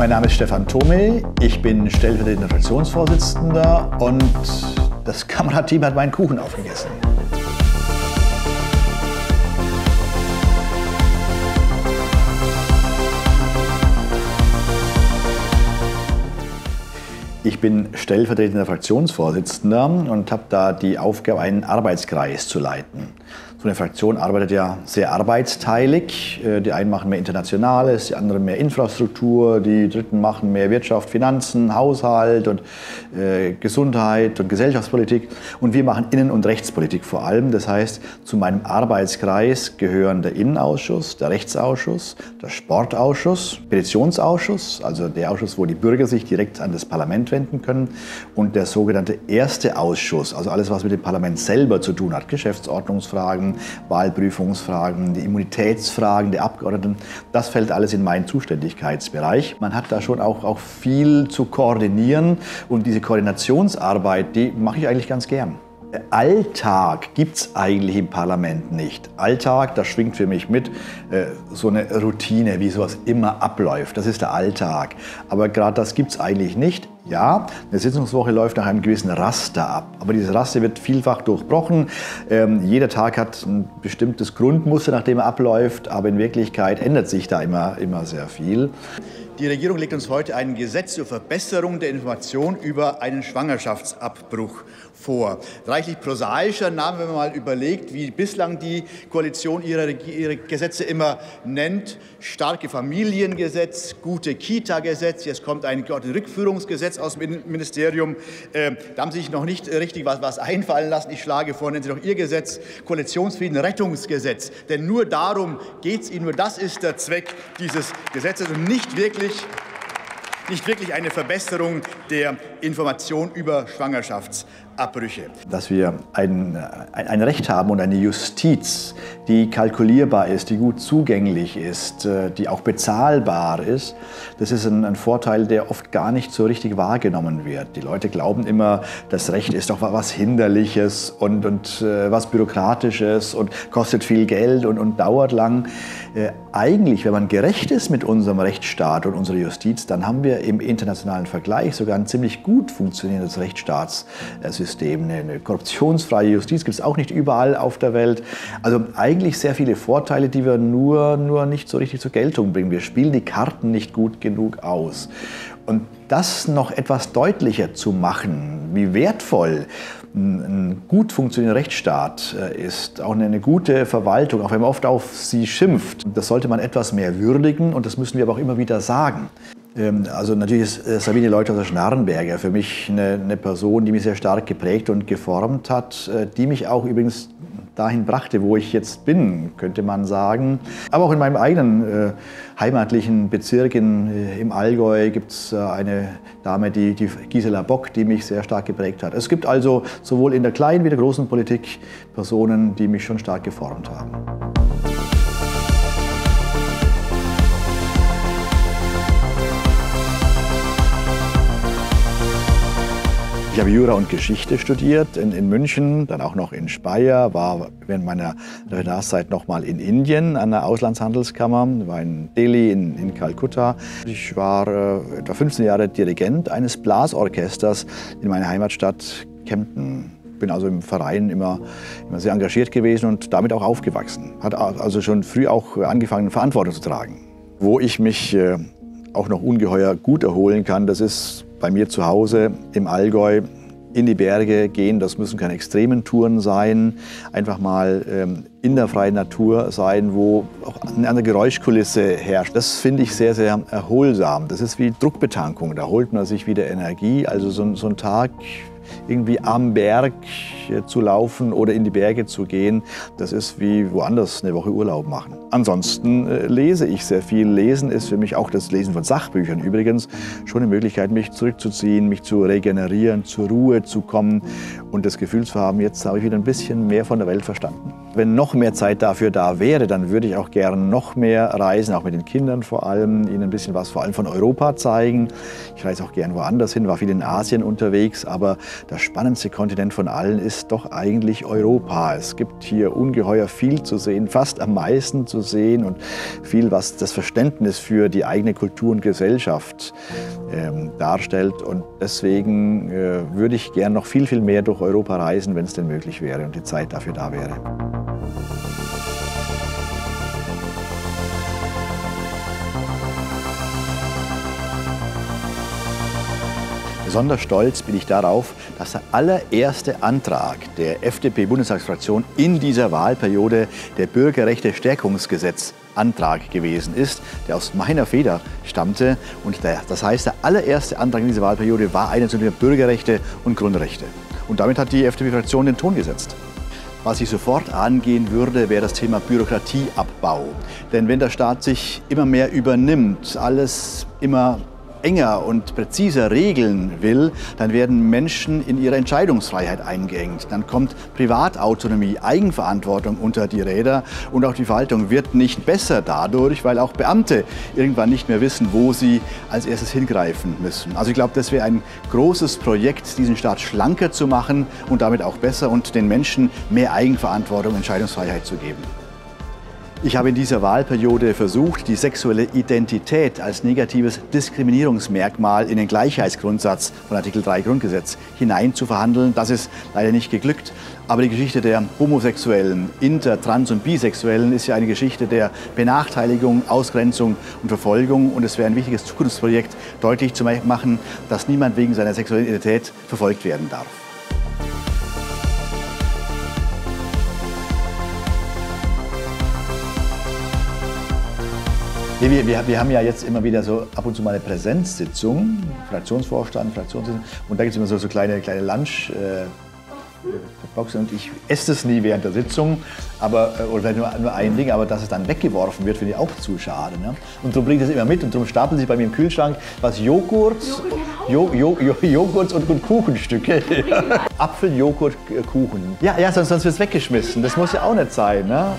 Mein Name ist Stefan Thomae, ich bin stellvertretender Fraktionsvorsitzender und das Kamerateam hat meinen Kuchen aufgegessen. Ich bin stellvertretender Fraktionsvorsitzender und habe da die Aufgabe, einen Arbeitskreis zu leiten. So eine Fraktion arbeitet ja sehr arbeitsteilig. Die einen machen mehr Internationales, die anderen mehr Infrastruktur, die Dritten machen mehr Wirtschaft, Finanzen, Haushalt und Gesundheit und Gesellschaftspolitik. Und wir machen Innen- und Rechtspolitik vor allem. Das heißt, zu meinem Arbeitskreis gehören der Innenausschuss, der Rechtsausschuss, der Sportausschuss, Petitionsausschuss, also der Ausschuss, wo die Bürger sich direkt an das Parlament wenden können, und der sogenannte erste Ausschuss, also alles, was mit dem Parlament selber zu tun hat, Geschäftsordnungsfragen, Wahlprüfungsfragen, die Immunitätsfragen der Abgeordneten, das fällt alles in meinen Zuständigkeitsbereich. Man hat da schon auch viel zu koordinieren, und diese Koordinationsarbeit, die mache ich eigentlich ganz gern. Alltag gibt es eigentlich im Parlament nicht. Alltag, das schwingt für mich mit, so eine Routine, wie sowas immer abläuft. Das ist der Alltag. Aber gerade das gibt es eigentlich nicht. Ja, eine Sitzungswoche läuft nach einem gewissen Raster ab. Aber dieses Raster wird vielfach durchbrochen. Jeder Tag hat ein bestimmtes Grundmuster, nach dem er abläuft. Aber in Wirklichkeit ändert sich da immer sehr viel. Die Regierung legt uns heute ein Gesetz zur Verbesserung der Information über einen Schwangerschaftsabbruch vor. Reichlich prosaischer Name, wenn man mal überlegt, wie bislang die Koalition ihre Gesetze immer nennt. Starke Familiengesetz, gute Kita-Gesetz, jetzt kommt ein Rückführungsgesetz aus dem Ministerium. Da haben Sie sich noch nicht richtig was einfallen lassen. Ich schlage vor, nennen Sie doch Ihr Gesetz Koalitionsfrieden-Rettungsgesetz. Denn nur darum geht es Ihnen, nur das ist der Zweck dieses Gesetzes und nicht wirklich eine Verbesserung der Information über Schwangerschaftsabbrüche. Dass wir ein Recht haben und eine Justiz, die kalkulierbar ist, die gut zugänglich ist, die auch bezahlbar ist, das ist ein Vorteil, der oft gar nicht so richtig wahrgenommen wird. Die Leute glauben immer, das Recht ist doch was Hinderliches und was Bürokratisches und kostet viel Geld und dauert lang. Eigentlich, wenn man gerecht ist mit unserem Rechtsstaat und unserer Justiz, dann haben wir im internationalen Vergleich sogar ein ziemlich gut funktionierendes Rechtsstaatssystem. Eine korruptionsfreie Justiz gibt es auch nicht überall auf der Welt. Also eigentlich sehr viele Vorteile, die wir nur nicht so richtig zur Geltung bringen. Wir spielen die Karten nicht gut genug aus. Und das noch etwas deutlicher zu machen, wie wertvoll ein gut funktionierender Rechtsstaat ist, auch eine gute Verwaltung, auch wenn man oft auf sie schimpft, das sollte man etwas mehr würdigen, und das müssen wir aber auch immer wieder sagen. Also natürlich ist Sabine Leuthorter Schnarrenberger für mich eine Person, die mich sehr stark geprägt und geformt hat, die mich auch übrigens dahin brachte, wo ich jetzt bin, könnte man sagen. Aber auch in meinem eigenen heimatlichen Bezirk im Allgäu gibt es eine Dame, die Gisela Bock, die mich sehr stark geprägt hat. Es gibt also sowohl in der kleinen wie der großen Politik Personen, die mich schon stark geformt haben. Ich habe Jura und Geschichte studiert in München, dann auch noch in Speyer, war während meiner Referendarzeit noch mal in Indien an der Auslandshandelskammer, war in Delhi, in Kalkutta. Ich war etwa 15 Jahre Dirigent eines Blasorchesters in meiner Heimatstadt Kempten. Bin also im Verein immer sehr engagiert gewesen und damit auch aufgewachsen. Hat also schon früh auch angefangen, Verantwortung zu tragen. Wo ich mich auch noch ungeheuer gut erholen kann, das ist bei mir zu Hause im Allgäu. In die Berge gehen, das müssen keine extremen Touren sein, einfach mal in der freien Natur sein, wo auch eine andere Geräuschkulisse herrscht. Das finde ich sehr, sehr erholsam. Das ist wie Druckbetankung, da holt man sich wieder Energie. Also so ein Tag irgendwie am Berg zu laufen oder in die Berge zu gehen, das ist wie woanders eine Woche Urlaub machen. Ansonsten lese ich sehr viel. Lesen ist für mich, auch das Lesen von Sachbüchern übrigens, schon eine Möglichkeit, mich zurückzuziehen, mich zu regenerieren, zur Ruhe zu kommen und das Gefühl zu haben, jetzt habe ich wieder ein bisschen mehr von der Welt verstanden. Wenn noch mehr Zeit dafür da wäre, dann würde ich auch gerne noch mehr reisen, auch mit den Kindern vor allem, ihnen ein bisschen was vor allem von Europa zeigen. Ich reise auch gern woanders hin, war viel in Asien unterwegs, aber das spannendste Kontinent von allen ist doch eigentlich Europa. Es gibt hier ungeheuer viel zu sehen, fast am meisten zu sehen und viel, was das Verständnis für die eigene Kultur und Gesellschaft darstellt. Und deswegen würde ich gern noch viel, viel mehr durch Europa reisen, wenn es denn möglich wäre und die Zeit dafür da wäre. Besonders stolz bin ich darauf, dass der allererste Antrag der FDP-Bundestagsfraktion in dieser Wahlperiode der Bürgerrechte-Stärkungsgesetz-Antrag gewesen ist, der aus meiner Feder stammte. Und das heißt, der allererste Antrag in dieser Wahlperiode war einer zu den Bürgerrechte und Grundrechte. Und damit hat die FDP-Fraktion den Ton gesetzt. Was ich sofort angehen würde, wäre das Thema Bürokratieabbau. Denn wenn der Staat sich immer mehr übernimmt, alles immer enger und präziser regeln will, dann werden Menschen in ihrer Entscheidungsfreiheit eingeengt. Dann kommt Privatautonomie, Eigenverantwortung unter die Räder und auch die Verwaltung wird nicht besser dadurch, weil auch Beamte irgendwann nicht mehr wissen, wo sie als erstes hingreifen müssen. Also ich glaube, das wäre ein großes Projekt, diesen Staat schlanker zu machen und damit auch besser und den Menschen mehr Eigenverantwortung, Entscheidungsfreiheit zu geben. Ich habe in dieser Wahlperiode versucht, die sexuelle Identität als negatives Diskriminierungsmerkmal in den Gleichheitsgrundsatz von Artikel 3 Grundgesetz hineinzuverhandeln. Das ist leider nicht geglückt. Aber die Geschichte der Homosexuellen, Inter-, Trans- und Bisexuellen ist ja eine Geschichte der Benachteiligung, Ausgrenzung und Verfolgung. Und es wäre ein wichtiges Zukunftsprojekt, deutlich zu machen, dass niemand wegen seiner sexuellen Identität verfolgt werden darf. Wir haben ja jetzt immer wieder so ab und zu mal eine Präsenzsitzung, Fraktionsvorstand, Fraktionssitzung, und da gibt es immer so kleine Lunchboxen und ich esse es nie während der Sitzung, aber, oder vielleicht nur ein Ding, aber dass es dann weggeworfen wird, finde ich auch zu schade. Ne? Und darum bringe ich das immer mit und darum stapeln sich bei mir im Kühlschrank was Joghurts und Kuchenstücke. Ja. Apfel, Joghurt, Kuchen. Ja, sonst wird es weggeschmissen, das muss ja auch nicht sein. Ne?